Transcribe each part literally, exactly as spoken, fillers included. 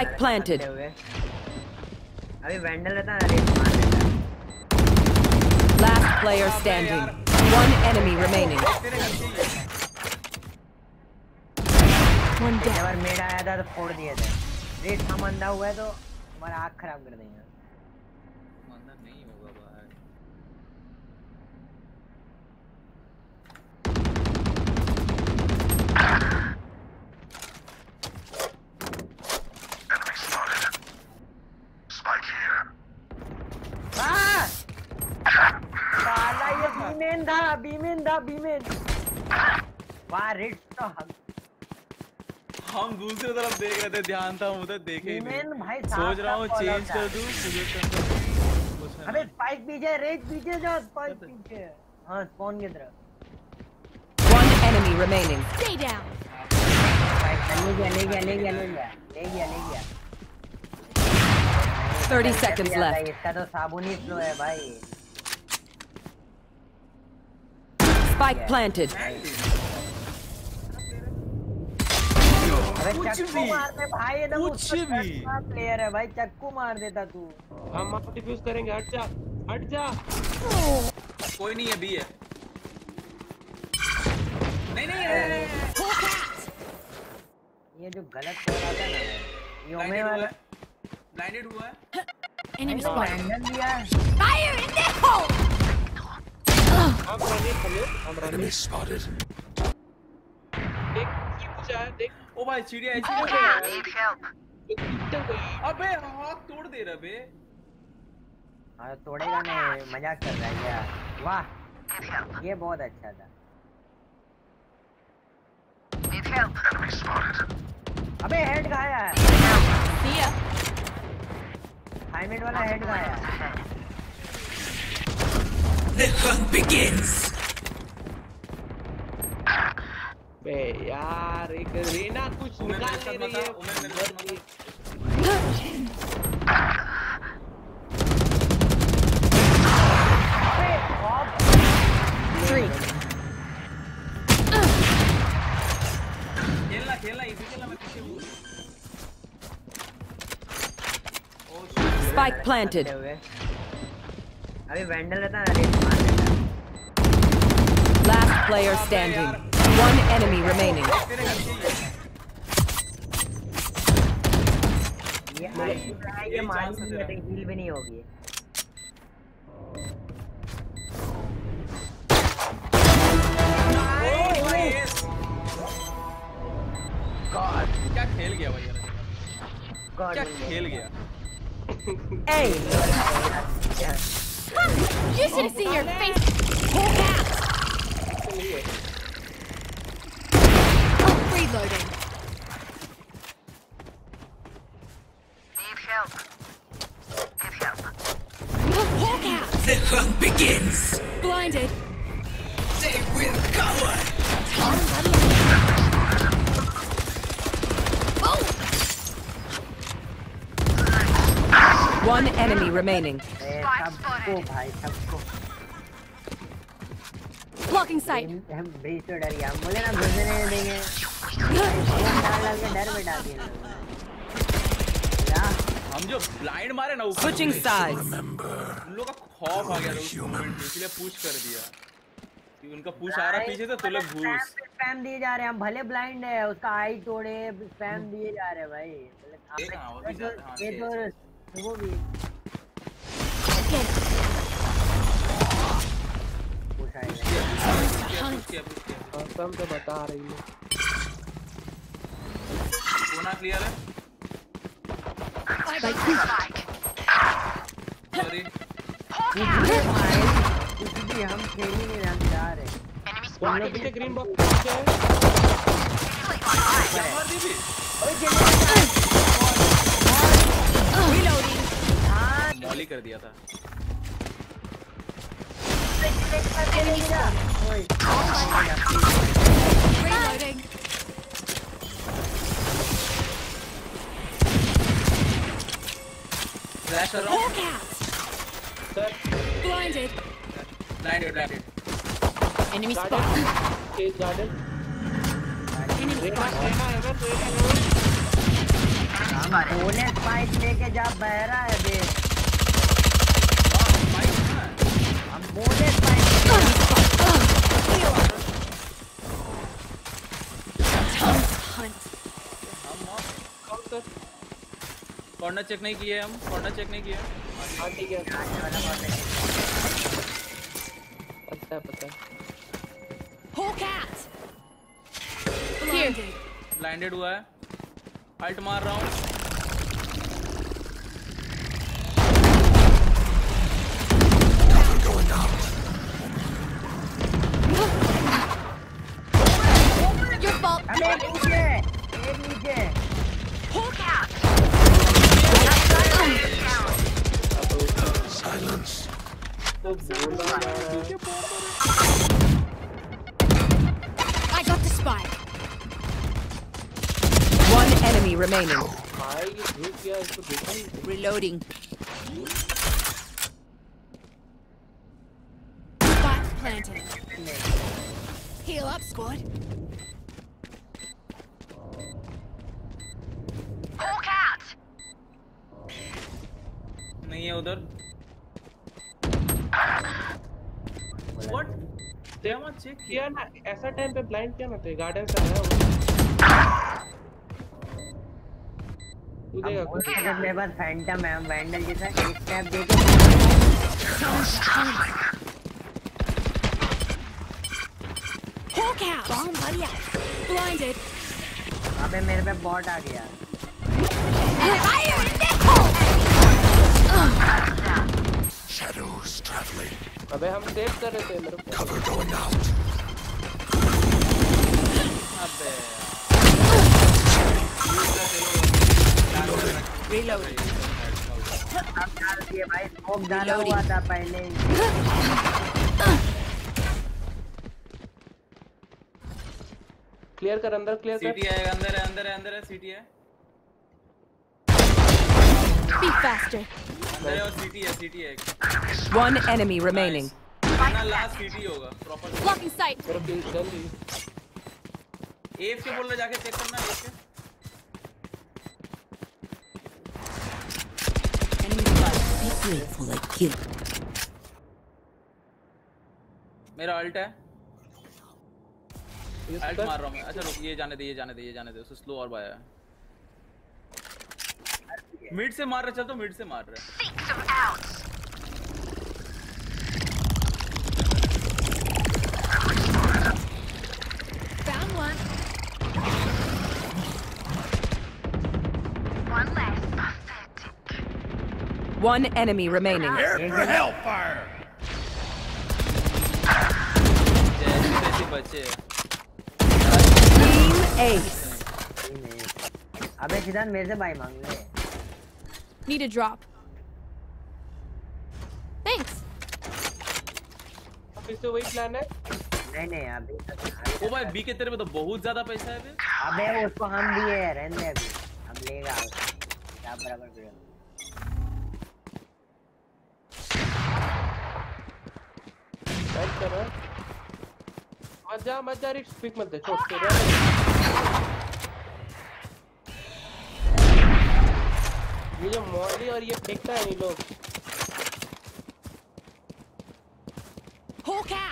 Spike planted. अभी vandal रहता है ना। Last player standing. One enemy remaining. One down. एक बार मेरा आया था तो फोड़ दिया था। रेड हम अंधा हुआ है तो हमारा आँख खराब कर देंगे। अंधा नहीं होगा बाहर। बीमेन था, बीमेन। वाह रेड तो हम हम दूसरी तरफ देख रहे थे, ध्यान था उधर देखे ही नहीं। सोच रहा हूँ चेंज कर दूँ। अबे स्पाइक पीछे, रेड पीछे जा, स्पाइक पीछे। हाँ स्पॉन की तरफ। One enemy remaining. Stay down. ले गया, ले गया, ले गया, ले गया, ले गया, ले गया। Thirty seconds left. इसका तो साबुनी फ्लो है भाई। Spike planted. कुछ भी कुछ भी प्लेयर है भाई, चक्कू मार देता तू। हम आप डिफ्यूज करेंगे, हट जा हट जा। कोई नहीं है, बी है। नहीं नहीं है ये जो गलत कर रहा था ना, ये ओमे वाला ब्लाइंडेड हुआ है। एनिमी स्पॉट दिया, फायर इन द होल। हम रनिंग खले, हम रनिंग स्पॉटेड। देख की पूछा है, देख। ओ भाई चिड़िया ऐसी हो गई। अबे हाथ तोड़ दे रहा बे। हाँ तोड़ेगा नहीं, मजाक कर रहा है यार। वाह ये बहुत अच्छा था। अबे हेड खाया है। दिया। हाईमेड वाला हेड खाया है। The hunt begins. बे यार एक रीना कुछ निकाल ले रही है। बे ऑफ थ्री। खेलना खेलना इसी खेलना मत खेलो। Spike planted. अभी वैंडल रहता है। Last player standing. One enemy remaining. ये मार्किंग हील भी नहीं होगी। God क्या खेल गया भाई यार। क्या खेल गया। Hey. You should have seen your face. Hold back. Reloading. Need help. Need help. Hold back. The hunt begins. Blinded. They will cover. Oh. One enemy remaining. सबको भाई सबको blocking side. हम बेस पे डर गया, मुझे ना घुसने देंगे। डाल डाल के डर में डाल दिया ना। हम जो blind मारे ना ऊपर। Switching sides. उन लोगों का खौफ आ गया था, इसलिए push कर दिया। कि उनका push आ रहा पीछे से तो लोग घुस। spam दिए जा रहे हैं, हम भले blind है, उसका eye तोड़े spam दिए जा रहे हैं भाई। ये तो वो भी कसम से बता रही है। कोना क्लियर है। सॉरी। इसलिए हम खेलने नहीं जा रहे। कोना पीछे ग्रीन बॉक्स पीछे है। मार दी भी। अरे गेम। रीलोडिंग। हाँ। मॉली कर दिया था। Reloading. Flash around. Walk out. Sir. Blinded. Blinded. Blinded. Enemy spotted. Chase garden. Enemy spotted. Fight लेके जा बहरा है बे। हम बोले कॉर्नर चेक नहीं किए हम कॉर्नर चेक नहीं किए हां ठीक है पता पता हो कैट ब्लाइंडेड हुआ है अल्ट मार रहा हूं remaining reloading spot planted heal up squad all out nahi hai udhar what demo check kiya na aisa time pe blind kiya na the garden se aaya level phantom है vandal जैसा एक snap देके होक out बम बढ़िया blinded अबे मेरे पे bot आ गया शैडोज ट्रैवलिंग अबे हम सेव कर रहे थे मेरे को कवर गोइंग आउट अबे reload ab dal diye bhai smoke dala hua tha pehle clear kar andar clear kar city hai andar hai andar hai andar hai city hai be faster mere aur city hai city hai one enemy remaining na last city hoga proper blocking sight bro kill jaldi afk bolna jaake check karna afk like you mera alt hai alt maar raha hu main acha ruk ye jaane de ye jaane de ye jaane de usse slow aur baya hai mid se maar raha chal to mid se maar raha found one one left one enemy remaining. Air for hellfire. Team Ace. अबे सिद्धांत मेरे से भाई मांग ले. Need a drop. Thanks. अब इससे वही प्लान है? नहीं नहीं अभी. ओ भाई बी के तेरे पे तो बहुत ज़्यादा पैसा है बे. अबे उसको हम दिए हैं रहने अभी. अब लेगा. क्या बराबर बिल. मत जा मत जा रिक्स पिक मत दे छोड़ के ये जो मॉली और ये फेंकता है ये लोग हो क्या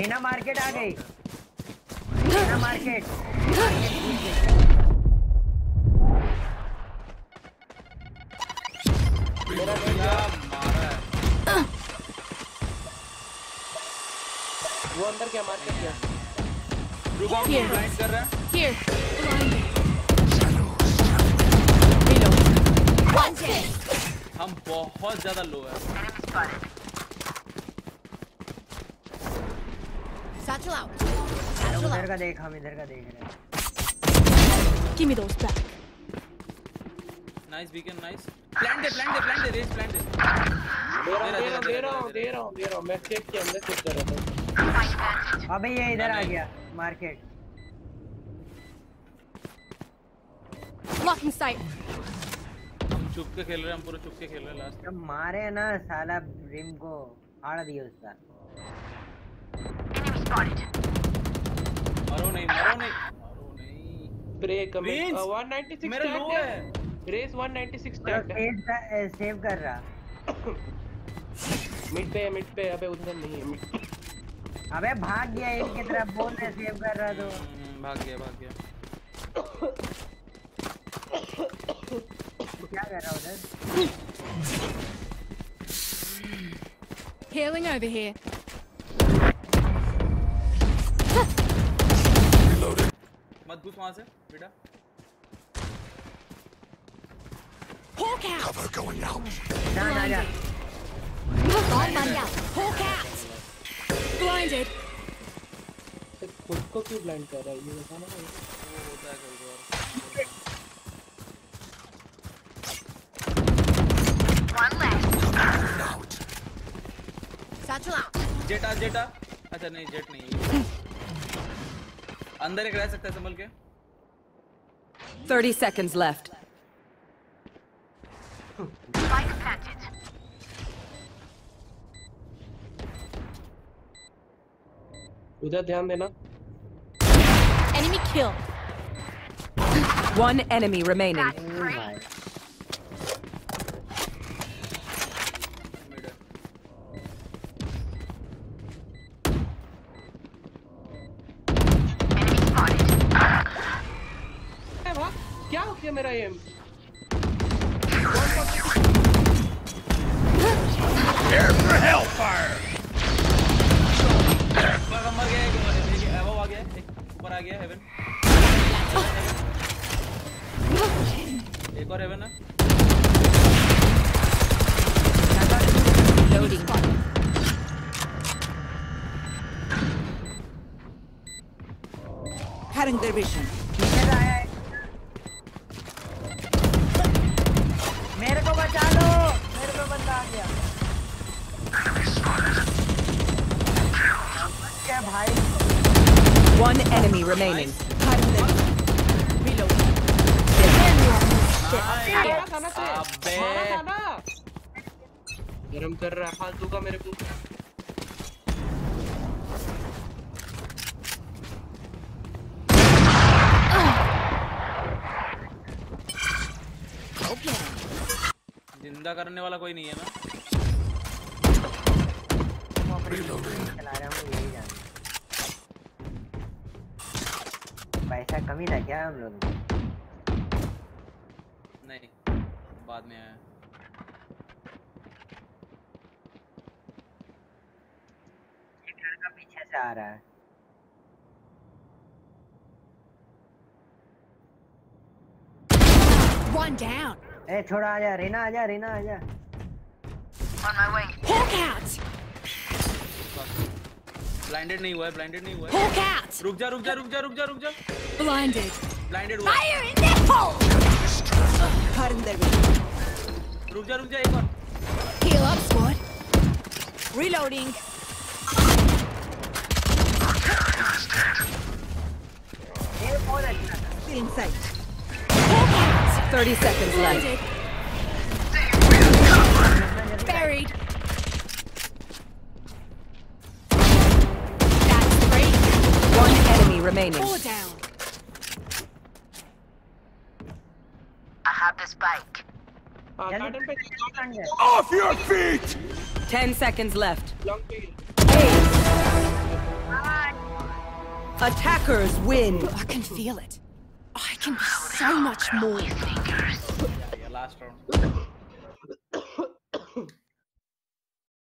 रीना मार्केट आ गई रीना मार्केट मेरा नहीं वो अंदर क्या मार के क्या रुको ब्लाइंड कर रहा है हियर ब्लाइंड हम बहुत ज्यादा लो है सैचल आउट इधर का देख हम इधर का देख रहे give me those back nice weekend nice plan दे प्लान दे प्लान दे रेस प्लान दे दे रहा हूं दे रहा हूं दे रहा हूं मैं चेक के अंदर चेक कर रहा हूं अबे ये इधर आ गया मार्केट ब्लॉकिंग साइड हम चुप के खेल रहे हम पूरा चुप के खेल रहे लास्ट जब मारे ना साला रिम को फाड़ दिया उसका मारो नहीं मारो नहीं मारो नहीं pray comment one ninety six मेरा लो है race one ninety six tag है सेव कर रहा मिड पे मिड पे अबे उधर नहीं है अबे भाग गया एक की तरफ बोल रहा सेव कर रहा तो भाग गया भाग गया क्या कर रहा उधर healing over here मत घुस वहां से बेटा Hawk out cover going out ना ना ना कौन मार गया Hawk out blinded खुद को क्यों ब्लाइंड कर रहा है ये बताना वो होता है कभी और one left satchel out जेटा जेटा अच्छा नहीं जेट नहीं अंदर एक रह सकता है संभल के thirty seconds left उधर ध्यान देना enemy kill one enemy remaining क्या हो गया मेरा एम Prepare for hellfire मगर मर गया एक एवो आ गया एक ऊपर आ गया हेवन एक और हेवन है loading cutting their vision One enemy remaining. गरम कर रहा है फालतू का मेरे को जिंदा करने वाला कोई नहीं है ना पैसा कमी था क्या हम लोग नहीं बाद में आया का पीछे से आ रहा है One down. ए थोड़ा आजा रीना आजा रीना आजा On my way. Hawk out. Blinded नहीं हुआ है blinded नहीं हुआ है Hawk out. रुक जा रुक जा रुक जा रुक जा रुक जा blinded blinded हुआ fire in the hole cut in there रुक जा रुक जा एक और heal up squad reloading air ball inside thirty seconds left buried remaining Four down I have this bike off your feet ten seconds left eight attackers win I can feel it I can be so much more yeah, yeah, last round